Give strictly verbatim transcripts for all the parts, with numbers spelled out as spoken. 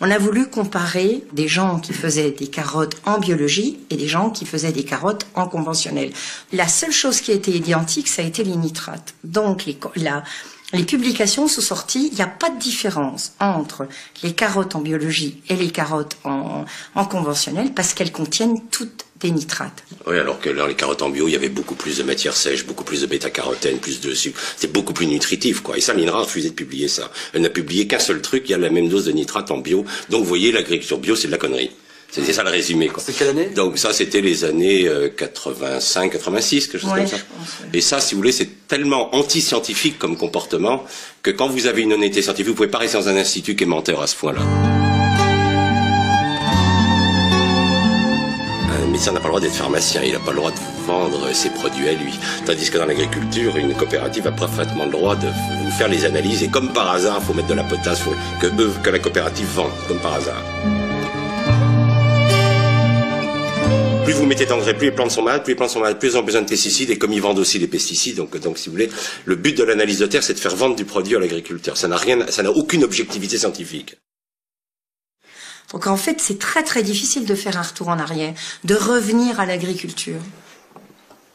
On a voulu comparer des gens qui faisaient des carottes en biologie et des gens qui faisaient des carottes en conventionnel. La seule chose qui a été identique, ça a été les nitrates. Donc les, la, les publications sont sorties, il n'y a pas de différence entre les carottes en biologie et les carottes en, en conventionnel parce qu'elles contiennent toutes des nitrates. Oui, alors que dans les carottes en bio, il y avait beaucoup plus de matière sèche, beaucoup plus de bêta-carotène, plus de sucre. C'était beaucoup plus nutritif, quoi. Et ça, l'I N R A a refusé de publier ça. Elle n'a publié qu'un seul truc, il y a la même dose de nitrate en bio. Donc, vous voyez, l'agriculture bio, c'est de la connerie. C'était ça le résumé, quoi. C'était quelle année? Donc, ça, c'était les années quatre-vingt-cinq, quatre-vingt-six, quelque chose ouais, comme ça. Pense, ouais. Et ça, si vous voulez, c'est tellement anti-scientifique comme comportement que quand vous avez une honnêteté scientifique, vous pouvez pas rester dans un institut qui est menteur à ce point-là. Le médecin n'a pas le droit d'être pharmacien, il n'a pas le droit de vendre ses produits à lui. Tandis que dans l'agriculture, une coopérative a parfaitement le droit de vous faire les analyses et comme par hasard, il faut mettre de la potasse, faut que, eux, que la coopérative vende, comme par hasard. Plus vous mettez d'engrais, plus les plantes sont malades, plus les plantes sont malades, plus ils ont besoin de pesticides et comme ils vendent aussi les pesticides, donc, donc si vous voulez, le but de l'analyse de terre, c'est de faire vendre du produit à l'agriculteur. Ça n'a rien, ça n'a aucune objectivité scientifique. Donc en fait, c'est très très difficile de faire un retour en arrière, de revenir à l'agriculture.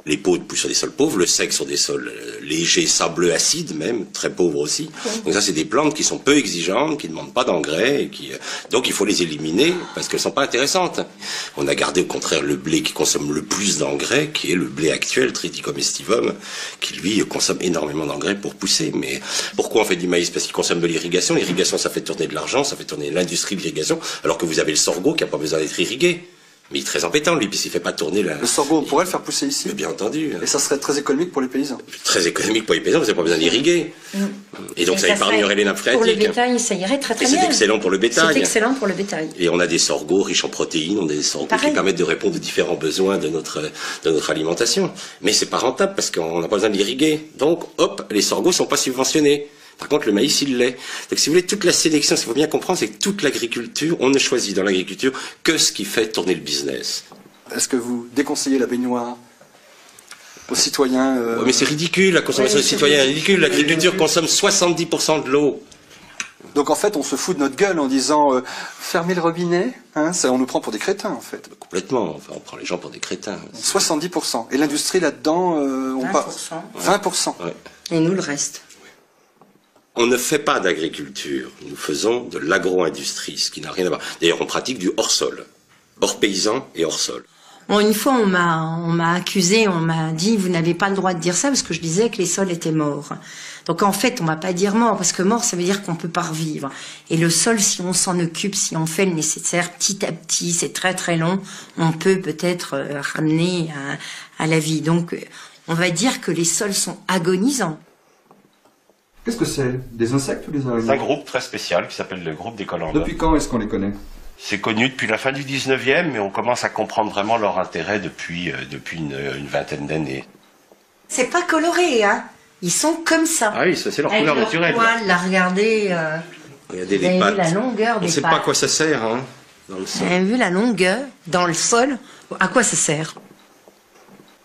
Les pauvres poussent sur des sols pauvres, le sec sur des sols légers, sableux, acides même, très pauvres aussi. Okay. Donc ça, c'est des plantes qui sont peu exigeantes, qui ne demandent pas d'engrais, et qui... donc il faut les éliminer parce qu'elles ne sont pas intéressantes. On a gardé au contraire le blé qui consomme le plus d'engrais, qui est le blé actuel, Triticum aestivum, qui lui consomme énormément d'engrais pour pousser. Mais pourquoi on fait du maïs? Parce qu'il consomme de l'irrigation. L'irrigation, ça fait tourner de l'argent, ça fait tourner l'industrie de l'irrigation, alors que vous avez le sorgho qui n'a pas besoin d'être irrigué. Mais il est très embêtant, lui, puisqu'il ne fait pas tourner la... Le sorgho, on pourrait le faire pousser ici. Mais bien entendu. Et ça serait très économique pour les paysans. Très économique pour les paysans, vous n'avez pas besoin d'irriguer. Mmh. Et donc et ça, ça épargnerait les nappes phréatiques. Pour le bétail, ça irait très très bien. Et c'est excellent pour le bétail. C'est excellent pour le bétail. Et on a des sorghos riches en protéines, on a des sorghos Pareil. qui permettent de répondre aux différents besoins de notre, de notre alimentation. Mais c'est pas rentable parce qu'on n'a pas besoin d'irriguer. Donc, hop, les sorghos ne sont pas subventionnés. Par contre, le maïs, il l'est. Donc, si vous voulez, toute la sélection, ce qu'il faut bien comprendre, c'est que toute l'agriculture, on ne choisit dans l'agriculture que ce qui fait tourner le business. Est-ce que vous déconseillez la baignoire aux citoyens euh... ouais, mais c'est ridicule, la consommation ouais, des citoyens est ridicule. L'agriculture consomme soixante-dix pour cent de l'eau. Donc en fait, on se fout de notre gueule en disant euh, « fermez le robinet hein, », on nous prend pour des crétins en fait. Complètement, enfin, on prend les gens pour des crétins. soixante-dix pour cent. Et l'industrie là-dedans, euh, on part vingt pour cent. Ouais. Et nous, le reste. On ne fait pas d'agriculture, nous faisons de l'agro-industrie, ce qui n'a rien à voir. D'ailleurs, on pratique du hors-sol, hors-paysan et hors-sol. Bon, une fois, on m'a accusé, on m'a dit « vous n'avez pas le droit de dire ça » parce que je disais que les sols étaient morts. Donc en fait, on ne va pas dire mort, parce que mort, ça veut dire qu'on ne peut pas revivre. Et le sol, si on s'en occupe, si on fait le nécessaire petit à petit, c'est très très long, on peut peut-être euh, ramener à, à la vie. Donc on va dire que les sols sont agonisants. Qu'est-ce que c'est? Des insectes ou des araignées? C'est un groupe très spécial qui s'appelle le groupe des collandres. Depuis quand est-ce qu'on les connaît? C'est connu depuis la fin du dix-neuvième, mais on commence à comprendre vraiment leur intérêt depuis, euh, depuis une, une vingtaine d'années. C'est pas coloré, hein? Ils sont comme ça. Ah oui, c'est leur Avec couleur leur naturelle. Poil, la regarder, euh, regardez vous les avez pattes. Vu la longueur on des pattes. On ne sait pas à quoi ça sert, hein, dans le sol. Vous avez vu la longueur dans le sol? À quoi ça sert?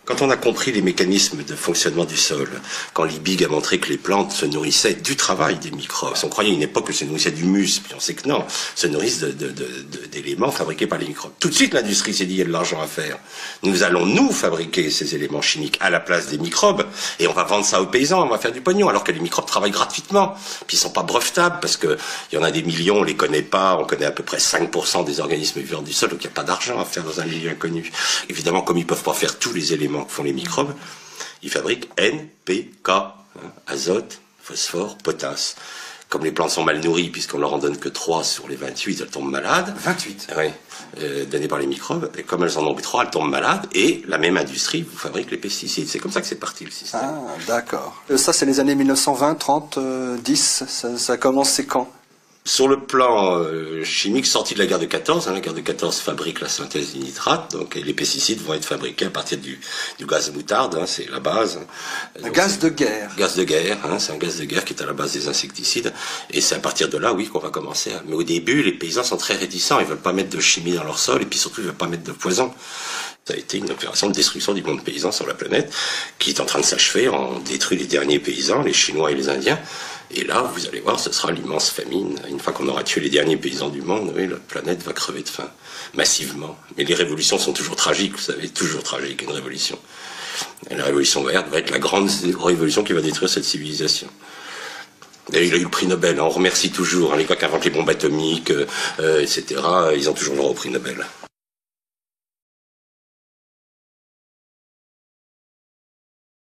Quand on a compris les mécanismes de fonctionnement du sol, quand Liebig a montré que les plantes se nourrissaient du travail des microbes, on croyait à une époque que se nourrissaient du muscle, puis on sait que non, se nourrissent de, de, de, de, d'éléments fabriqués par les microbes. Tout de suite, l'industrie s'est dit, il y a de l'argent à faire. Nous allons, nous, fabriquer ces éléments chimiques à la place des microbes, et on va vendre ça aux paysans, on va faire du pognon, alors que les microbes travaillent gratuitement, puis ils sont pas brevetables, parce que il y en a des millions, on les connaît pas, on connaît à peu près cinq pour cent des organismes vivants du sol, donc il n'y a pas d'argent à faire dans un milieu inconnu. Évidemment, comme ils peuvent pas faire tous les éléments que font les microbes, ils fabriquent N P K, azote, phosphore, potasse. Comme les plantes sont mal nourries, puisqu'on leur en donne que trois sur les vingt-huit, elles tombent malades. vingt-huit Oui, euh, données par les microbes. Et comme elles en ont que trois, elles tombent malades. Et la même industrie vous fabrique les pesticides. C'est comme ça que c'est parti, le système. Ah, d'accord. Euh, ça, c'est les années mille neuf cent vingt, trente, dix. Ça, ça commence, c'est quand ? Sur le plan euh, chimique, sorti de la guerre de quatorze, hein, la guerre de quatorze fabrique la synthèse du nitrate, donc et les pesticides vont être fabriqués à partir du, du gaz moutarde, hein, c'est la base. Un gaz de guerre. Gaz de guerre, hein, c'est un gaz de guerre qui est à la base des insecticides, et c'est à partir de là, oui, qu'on va commencer. Hein. Mais au début, les paysans sont très réticents, ils veulent pas mettre de chimie dans leur sol, et puis surtout, ils veulent pas mettre de poison. Ça a été une opération de destruction du monde paysan sur la planète qui est en train de s'achever. On détruit les derniers paysans, les Chinois et les Indiens. Et là, vous allez voir, ce sera l'immense famine. Une fois qu'on aura tué les derniers paysans du monde, oui, la planète va crever de faim, massivement. Mais les révolutions sont toujours tragiques, vous savez, toujours tragique, une révolution. Et la révolution verte va être la grande révolution qui va détruire cette civilisation. Et il a eu le prix Nobel, on remercie toujours, hein, les quoi qu'inventent les bombes atomiques, euh, et cetera, ils ont toujours le droit au prix Nobel.